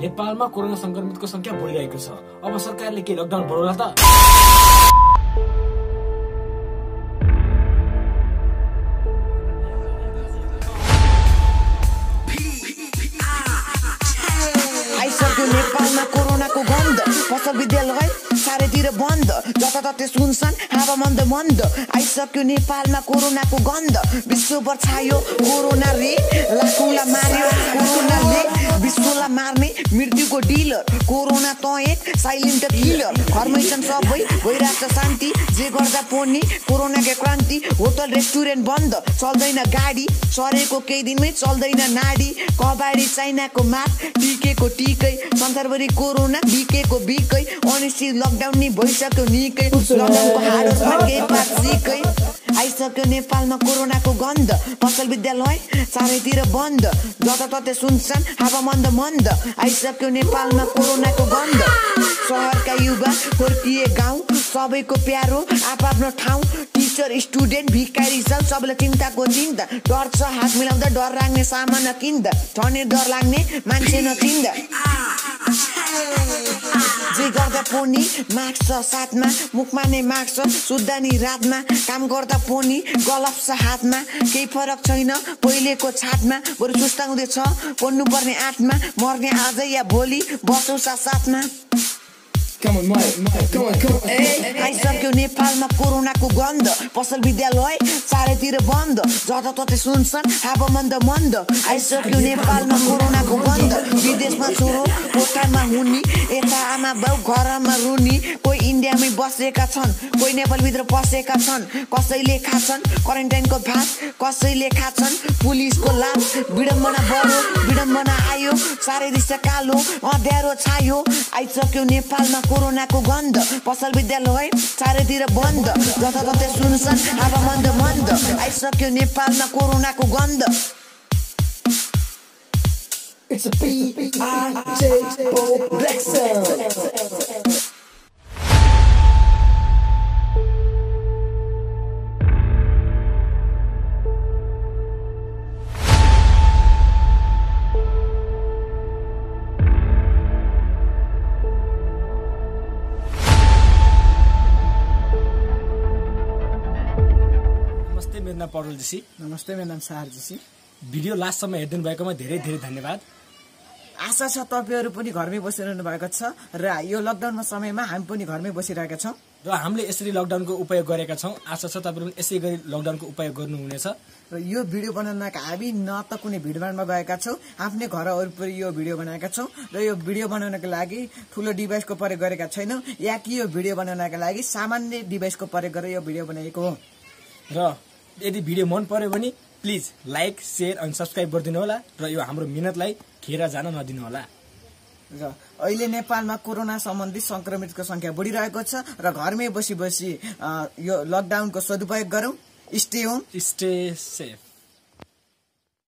नेपालमा कोरोना संक्रमितको संख्या बढिरहेको छ। अब सरकारले के लकडाउन बढाउला त? आइसक्यो नेपालमा कोरोनाको गन्ध, विद्यालय सारेतिर बन्द, जताततै सुनसान हावा मन्द मन्द। आइसक्यो नेपालमा कोरोनाको गन्ध, विश्वभर छायो कोरोना रे, लाखौँलाई मार्यो कोरोनाले, विश्वलाई मार्ने मृत्युको डिलर कोरोना त एक साइलेन्ट किलर। घरमै छन् सबै, भइरहेको शान्ति, जे गर्दा पनि कोरोनाको क्रान्ति। होटल रेस्टुरेन्ट बन्द, चल्दैन गाडी, सरेको केही दिनमै चल्दैन नाडी। कबाडी चाइनाको मात, टिकेको टिकै, संसारभरि कोरोना बिकेको बिकै। अनिश्चित लकडाउन नि भइसक्यो निकै, लकडाउनको हाडमा केही पासिकै। आइसक्यो नेपालमा कोरोनाको गन्ध, पसल विद्यालय सारैतिर बन्द, जताततै सुनसान हावा मन्द मन्द। आइसक्यो नेपालमा कोरोनाको गन्ध, सहरका युवा खोर्किए गाउँ, सबैको प्यारो आफ्नो ठाउँ, टिचर स्टुडेन्ट भिखारी सब, सबैलाई चिन्ताको चिन्ता। डर छ हात मिलाउँदा, डर लाग्ने सामान नकिन्दा, ठने डर लाग्ने मान्छे नचिन्दा। जे गर्दा पनि मास्क छ साथमा, मुखमा नै मास्क छ, सुत्दा नि रातमा, काम गर्दा पनि ग्लोभ्स छ हातमा। केही फरक छैन पहिलेको छाटमा, बरु सुस्ताउँदैछ पढ्नुपर्ने आठमा, मर्ने आज या भोलि बसौँ साथमा। आइसक्यो नेपालमा कोरोनाको गन्ध, पसल विद्यालय चारैतिर बन्द, जताततै सुनसान हावा मन्द मन्द। आइसक्यो नेपालमा कोरोनाको गन्ध, विदेशमा छोरो कोठामा हुने, यता आमा बाउ घरमा रुनी। कोही इन्डियामै बसेका छन्, कोही नेपालभित्र बसेका छन्, कसैले खाछन् क्वारेन्टाइनको भात, कसैले खाछन् पुलिसको लाभ। विडम्बना बढ्यो, विडम्बना आयो, सारै दिशा कालो अँध्यारो छायो। आइसक्यो नेपालमा कोरोनाको गन्ध, पसल विद्यालय चारैतिर बन्द, जताततै सुनसान हावा मन्द मन्द। आइसक्यो नेपालमा कोरोनाको गन्ध। It's a P-I-J-O Black Sound. नमस्ते, मेरो नाम पौडेल जीसी। नमस्ते, मेरो नाम सार जीसी। भिडियो लास्टसम्म हेर्दिनु भएकोमा धेरै धेरै धन्यवाद। आशा छ तपाईँहरू पनि घरमै बसिरहनु भएको छ र यो लकडाउनमा समयमा हामी पनि घरमै बसिरहेका छौँ र हामीले यसरी लकडाउनको उपयोग गरेका छौँ। आशा छ तपाईँहरू पनि यसै गरी लकडाउनको उपयोग गर्नुहुनेछ। र यो भिडियो बनाउनका हामी न त कुनै भिडभाडमा गएका छौँ, आफ्नै घर वरिपरि यो भिडियो बनाएका छौँ र यो भिडियो बनाउनको लागि ठुलो डिभाइसको प्रयोग गरेका छैनौँ, या कि यो भिडियो बनाउनका लागि सामान्य डिभाइसको प्रयोग गरेर यो भिडियो बनाएको हो। र यदि भिडियो मन पर्यो भने प्लिज लाइक, सेयर अनि सब्सक्राइब गरिदिनु होला र यो हाम्रो मिहिनेतलाई खेर जान नदिनु होला। र अहिले नेपालमा कोरोना सम्बन्धी संक्रमितको संख्या बढिरहेको छ र घरमै बसी बसी यो लकडाउनको सदुपयोग गरौँ। Stay home, stay safe.